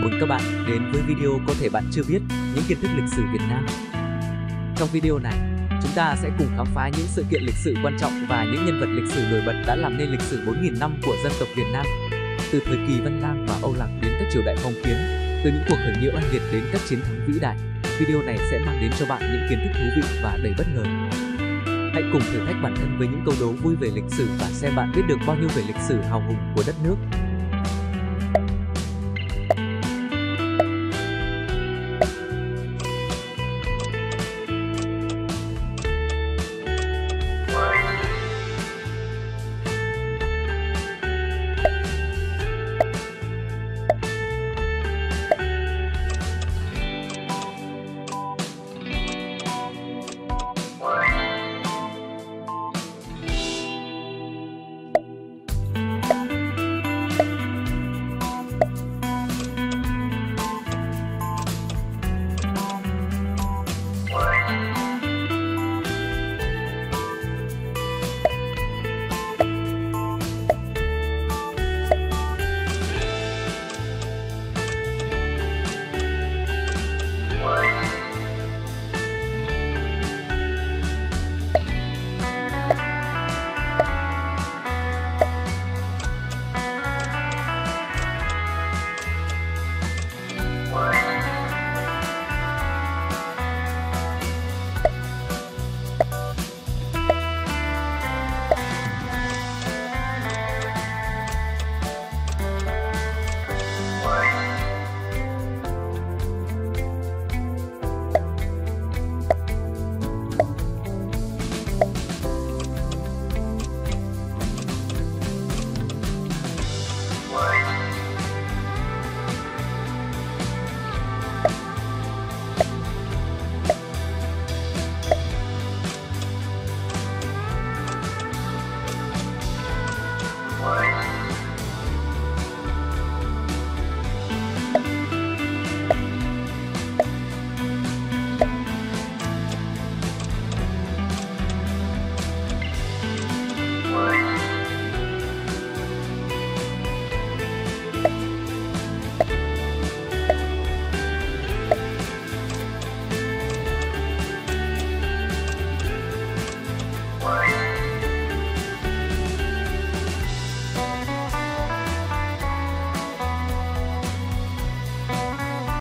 Chào mừng các bạn đến với video có thể bạn chưa biết, những kiến thức lịch sử Việt Nam. Trong video này, chúng ta sẽ cùng khám phá những sự kiện lịch sử quan trọng và những nhân vật lịch sử nổi bật đã làm nên lịch sử 4.000 năm của dân tộc Việt Nam. Từ thời kỳ Văn Lang và Âu Lạc đến các triều đại phong kiến, từ những cuộc khởi nghĩa oanh liệt đến các chiến thắng vĩ đại, video này sẽ mang đến cho bạn những kiến thức thú vị và đầy bất ngờ. Hãy cùng thử thách bản thân với những câu đố vui về lịch sử và xem bạn biết được bao nhiêu về lịch sử hào hùng của đất nước.